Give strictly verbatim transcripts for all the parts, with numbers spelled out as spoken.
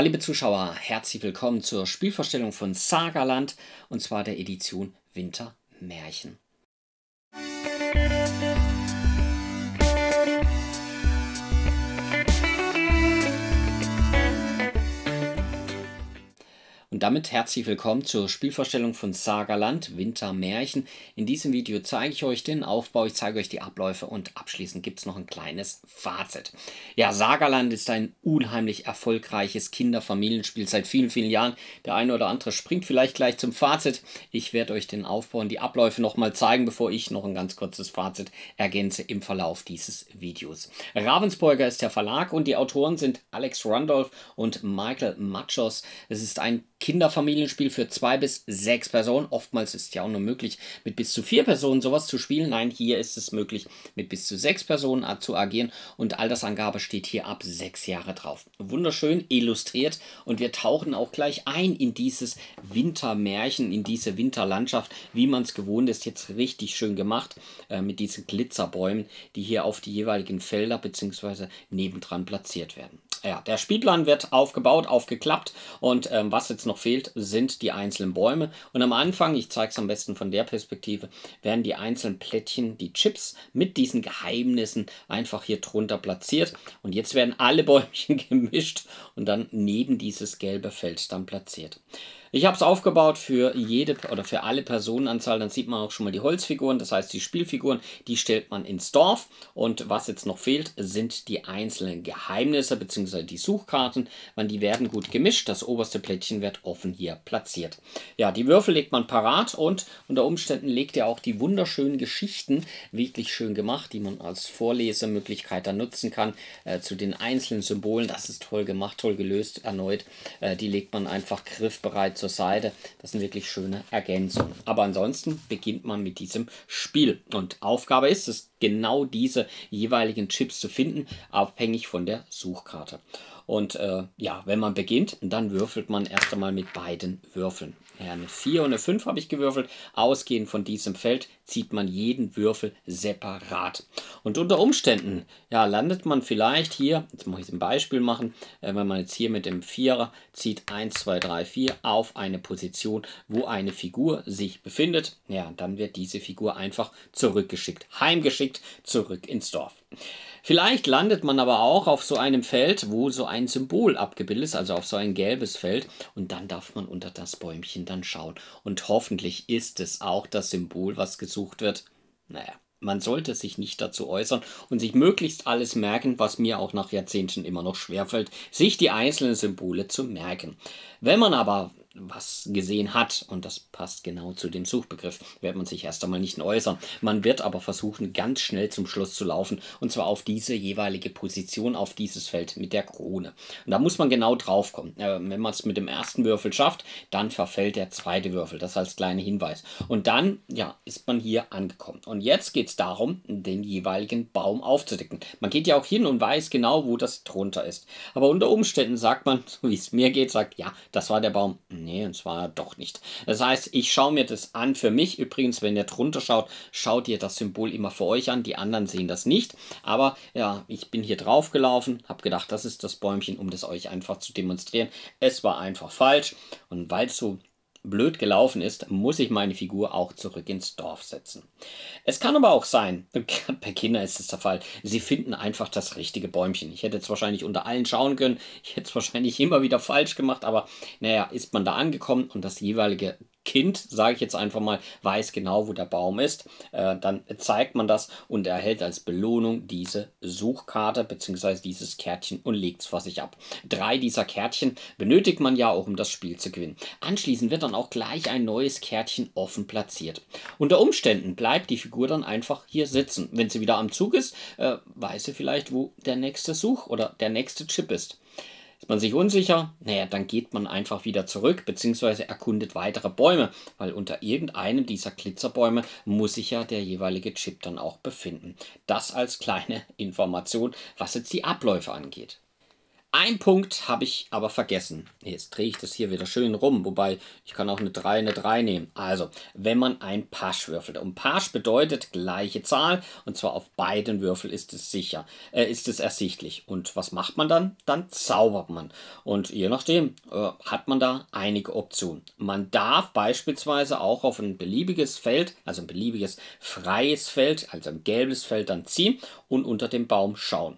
Liebe Zuschauer, herzlich willkommen zur Spielvorstellung von Sagaland und zwar der Edition Wintermärchen. Und damit herzlich willkommen zur Spielvorstellung von Sagaland Wintermärchen. In diesem Video zeige ich euch den Aufbau, ich zeige euch die Abläufe und abschließend gibt es noch ein kleines Fazit. Ja, Sagaland ist ein unheimlich erfolgreiches Kinderfamilienspiel seit vielen, vielen Jahren. Der eine oder andere springt vielleicht gleich zum Fazit. Ich werde euch den Aufbau und die Abläufe nochmal zeigen, bevor ich noch ein ganz kurzes Fazit ergänze im Verlauf dieses Videos. Ravensburger ist der Verlag und die Autoren sind Alex Randolph und Michael Machos. Es ist ein Kinderfamilienspiel für zwei bis sechs Personen. Oftmals ist ja auch nur möglich, mit bis zu vier Personen sowas zu spielen. Nein, hier ist es möglich, mit bis zu sechs Personen zu agieren. Und Altersangabe steht hier ab sechs Jahre drauf. Wunderschön illustriert. Und wir tauchen auch gleich ein in dieses Wintermärchen, in diese Winterlandschaft, wie man es gewohnt ist. Jetzt richtig schön gemacht äh, mit diesen Glitzerbäumen, die hier auf die jeweiligen Felder bzw. nebendran platziert werden. Ja, der Spielplan wird aufgebaut, aufgeklappt und ähm, was jetzt noch fehlt, sind die einzelnen Bäume. Und am Anfang, ich zeige es am besten von der Perspektive, werden die einzelnen Plättchen, die Chips mit diesen Geheimnissen einfach hier drunter platziert. Und jetzt werden alle Bäumchen gemischt und dann neben dieses gelbe Feld dann platziert. Ich habe es aufgebaut für jede oder für alle Personenanzahl. Dann sieht man auch schon mal die Holzfiguren, das heißt die Spielfiguren, die stellt man ins Dorf. Und was jetzt noch fehlt, sind die einzelnen Geheimnisse bzw. die Suchkarten. Man, die werden gut gemischt, das oberste Plättchen wird offen hier platziert. Ja, die Würfel legt man parat und unter Umständen legt ihr auch die wunderschönen Geschichten, wirklich schön gemacht, die man als Vorlesemöglichkeit dann nutzen kann, äh, zu den einzelnen Symbolen. Das ist toll gemacht, toll gelöst, erneut. Äh, die legt man einfach griffbereit zur Seite. Das sind wirklich schöne Ergänzungen. Aber ansonsten beginnt man mit diesem Spiel. Und Aufgabe ist es, genau diese jeweiligen Chips zu finden, abhängig von der Suchkarte. Und äh, ja, wenn man beginnt, dann würfelt man erst einmal mit beiden Würfeln. Ja, eine vier und eine fünf habe ich gewürfelt. Ausgehend von diesem Feld zieht man jeden Würfel separat. Und unter Umständen ja, landet man vielleicht hier, jetzt muss ich ein Beispiel machen, äh, wenn man jetzt hier mit dem Vierer zieht, eins, zwei, drei, vier auf eine Position, wo eine Figur sich befindet. Ja, dann wird diese Figur einfach zurückgeschickt, heimgeschickt, zurück ins Dorf. Vielleicht landet man aber auch auf so einem Feld, wo so ein Symbol abgebildet ist, also auf so ein gelbes Feld. Und dann darf man unter das Bäumchen dann schauen. Und hoffentlich ist es auch das Symbol, was gesucht wird. Naja, man sollte sich nicht dazu äußern und sich möglichst alles merken, was mir auch nach Jahrzehnten immer noch schwerfällt, sich die einzelnen Symbole zu merken. Wenn man aber was gesehen hat, und das passt genau zu dem Suchbegriff, wird man sich erst einmal nicht äußern. Man wird aber versuchen, ganz schnell zum Schluss zu laufen, und zwar auf diese jeweilige Position, auf dieses Feld mit der Krone. Und da muss man genau drauf kommen. Äh, wenn man es mit dem ersten Würfel schafft, dann verfällt der zweite Würfel. Das als kleiner Hinweis. Und dann, ja, ist man hier angekommen. Und jetzt geht es darum, den jeweiligen Baum aufzudecken. Man geht ja auch hin und weiß genau, wo das drunter ist. Aber unter Umständen sagt man, so wie es mir geht, sagt, ja, das war der Baum. Nee, und zwar doch nicht. Das heißt, ich schaue mir das an für mich. Übrigens, wenn ihr drunter schaut, schaut ihr das Symbol immer für euch an. Die anderen sehen das nicht. Aber ja, ich bin hier drauf gelaufen, habe gedacht, das ist das Bäumchen, um das euch einfach zu demonstrieren. Es war einfach falsch. Und weil es so blöd gelaufen ist, muss ich meine Figur auch zurück ins Dorf setzen. Es kann aber auch sein, bei Kindern ist es der Fall, sie finden einfach das richtige Bäumchen. Ich hätte jetzt wahrscheinlich unter allen schauen können, ich hätte es wahrscheinlich immer wieder falsch gemacht, aber naja, ist man da angekommen und das jeweilige Kind, sage ich jetzt einfach mal, weiß genau, wo der Baum ist, äh, dann zeigt man das und erhält als Belohnung diese Suchkarte bzw. dieses Kärtchen und legt es vor sich ab. Drei dieser Kärtchen benötigt man ja auch, um das Spiel zu gewinnen. Anschließend wird dann auch gleich ein neues Kärtchen offen platziert. Unter Umständen bleibt die Figur dann einfach hier sitzen. Wenn sie wieder am Zug ist, äh, weiß sie vielleicht, wo der nächste Such- oder der nächste Chip ist. Ist man sich unsicher? Naja, dann geht man einfach wieder zurück bzw. erkundet weitere Bäume, weil unter irgendeinem dieser Glitzerbäume muss sich ja der jeweilige Chip dann auch befinden. Das als kleine Information, was jetzt die Abläufe angeht. Ein Punkt habe ich aber vergessen. Jetzt drehe ich das hier wieder schön rum, wobei ich kann auch eine drei, eine drei nehmen. Also, wenn man ein Pasch würfelt. Und Pasch bedeutet gleiche Zahl und zwar auf beiden Würfeln ist es sicher, äh, ist es ersichtlich. Und was macht man dann? Dann zaubert man. Und je nachdem äh, hat man da einige Optionen. Man darf beispielsweise auch auf ein beliebiges Feld, also ein beliebiges freies Feld, also ein gelbes Feld dann ziehen und unter dem Baum schauen.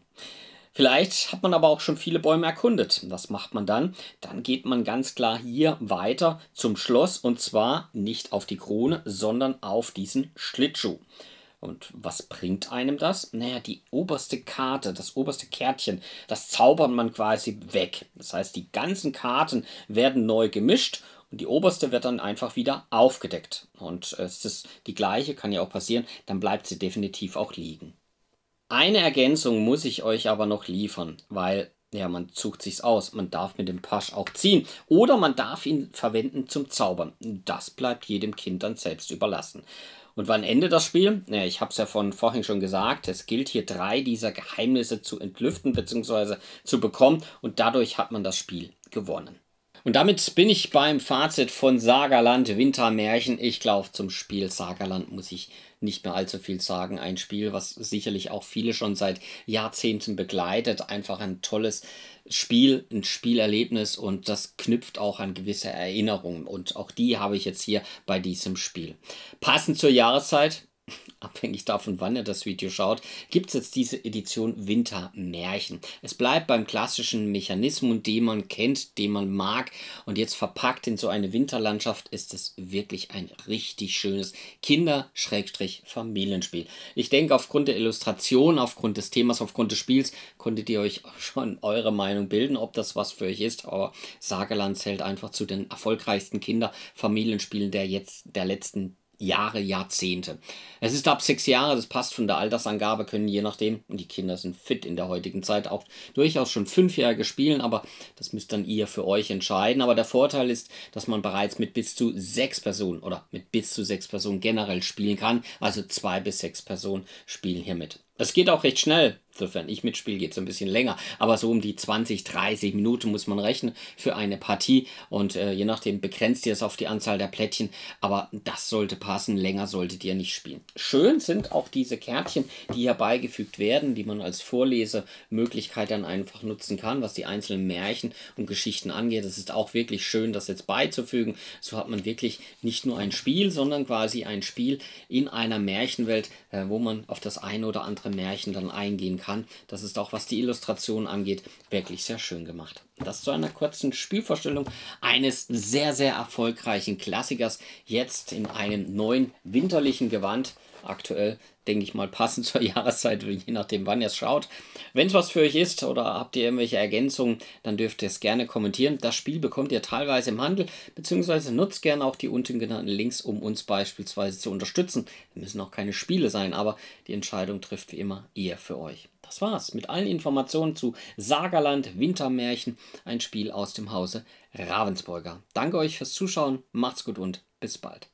Vielleicht hat man aber auch schon viele Bäume erkundet. Was macht man dann? Dann geht man ganz klar hier weiter zum Schloss und zwar nicht auf die Krone, sondern auf diesen Schlittschuh. Und was bringt einem das? Naja, die oberste Karte, das oberste Kärtchen, das zaubert man quasi weg. Das heißt, die ganzen Karten werden neu gemischt und die oberste wird dann einfach wieder aufgedeckt. Und es ist die gleiche, kann ja auch passieren, dann bleibt sie definitiv auch liegen. Eine Ergänzung muss ich euch aber noch liefern, weil ja, man sucht sich's aus. Man darf mit dem Pasch auch ziehen oder man darf ihn verwenden zum Zaubern. Das bleibt jedem Kind dann selbst überlassen. Und wann endet das Spiel? Ja, ich habe es ja von vorhin schon gesagt, es gilt hier drei dieser Geheimnisse zu entlüften bzw. zu bekommen und dadurch hat man das Spiel gewonnen. Und damit bin ich beim Fazit von Sagaland Wintermärchen. Ich glaube, zum Spiel Sagaland muss ich nicht mehr allzu viel sagen. Ein Spiel, was sicherlich auch viele schon seit Jahrzehnten begleitet. Einfach ein tolles Spiel, ein Spielerlebnis und das knüpft auch an gewisse Erinnerungen. Und auch die habe ich jetzt hier bei diesem Spiel. Passend zur Jahreszeit, abhängig davon, wann ihr das Video schaut, gibt es jetzt diese Edition Wintermärchen. Es bleibt beim klassischen Mechanismus, den man kennt, den man mag. Und jetzt verpackt in so eine Winterlandschaft ist es wirklich ein richtig schönes Kinder-Familienspiel. Ich denke, aufgrund der Illustration, aufgrund des Themas, aufgrund des Spiels, konntet ihr euch schon eure Meinung bilden, ob das was für euch ist. Aber Sagaland zählt einfach zu den erfolgreichsten Kinder-Familienspielen der, jetzt, der letzten Jahre, Jahrzehnte. Es ist ab sechs Jahre, das passt von der Altersangabe, können je nachdem, und die Kinder sind fit in der heutigen Zeit, auch durchaus schon Fünfjährige spielen, aber das müsst dann ihr für euch entscheiden. Aber der Vorteil ist, dass man bereits mit bis zu sechs Personen oder mit bis zu sechs Personen generell spielen kann, also zwei bis sechs Personen spielen hier mit. Es geht auch recht schnell, sofern ich mitspiele, geht es ein bisschen länger, aber so um die zwanzig, dreißig Minuten muss man rechnen für eine Partie und äh, je nachdem begrenzt ihr es auf die Anzahl der Plättchen, aber das sollte passen, länger solltet ihr nicht spielen. Schön sind auch diese Kärtchen, die hier beigefügt werden, die man als Vorlesemöglichkeit dann einfach nutzen kann, was die einzelnen Märchen und Geschichten angeht. Es ist auch wirklich schön, das jetzt beizufügen. So hat man wirklich nicht nur ein Spiel, sondern quasi ein Spiel in einer Märchenwelt, äh, wo man auf das eine oder andere Märchen dann eingehen kann. Das ist auch, was die Illustration angeht, wirklich sehr schön gemacht. Das zu einer kurzen Spielvorstellung eines sehr, sehr erfolgreichen Klassikers, jetzt in einem neuen winterlichen Gewand. Aktuell, denke ich mal, passend zur Jahreszeit, je nachdem, wann ihr es schaut. Wenn es was für euch ist oder habt ihr irgendwelche Ergänzungen, dann dürft ihr es gerne kommentieren. Das Spiel bekommt ihr teilweise im Handel, beziehungsweise nutzt gerne auch die unten genannten Links, um uns beispielsweise zu unterstützen. Das müssen auch keine Spiele sein, aber die Entscheidung trifft wie immer eher für euch. Das war's mit allen Informationen zu Sagaland Wintermärchen, ein Spiel aus dem Hause Ravensburger. Danke euch fürs Zuschauen, macht's gut und bis bald.